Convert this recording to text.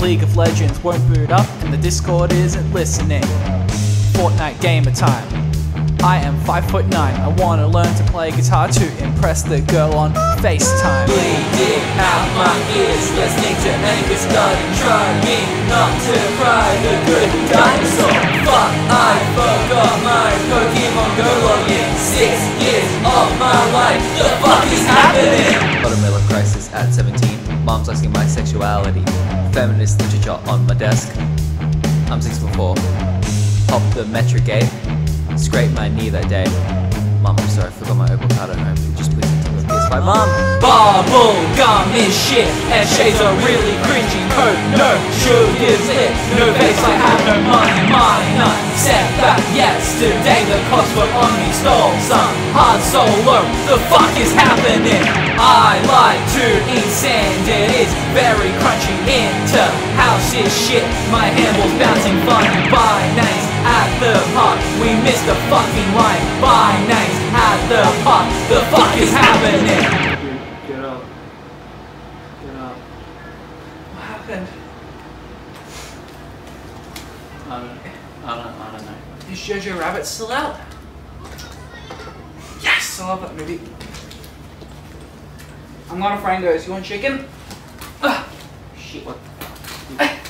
League of Legends won't boot up and the Discord isn't listening. Fortnite gamer time. I am 5'9". I wanna learn to play guitar to impress the girl on FaceTime. Bleeding out my ears, listening to Angus Dudding, trying not to cry. The Good Dinosaur. Fuck, I forgot my Pokemon Go login. 6 years of my life. The fuck is happening? Watermelon crisis at 17. Mom's asking my sexuality. Feminist literature on my desk. I'm 6'4". Pop the metric 8. Scraped my knee that day. Mom, I'm sorry, I forgot my Opal card at home. Just please continue with PS5. Mom! Bubblegum is shit, and shades are really cringy. Coke, no, sugar's it. No base, I have no money. Minor setback yesterday. The cops were on me, stole some hard solo. The fuck is happening? I like to eat sand, it is very crunchy. Into house is shit. My handle's bouncing funny by names. At the park, we missed the fucking line. By names at the park, the fuck is happening? Dude, get up. Get up. What happened? I don't know. Is Jojo Rabbit still out? Yes, I love that movie. I'm gonna fry those. You want chicken? Shit, what the fuck?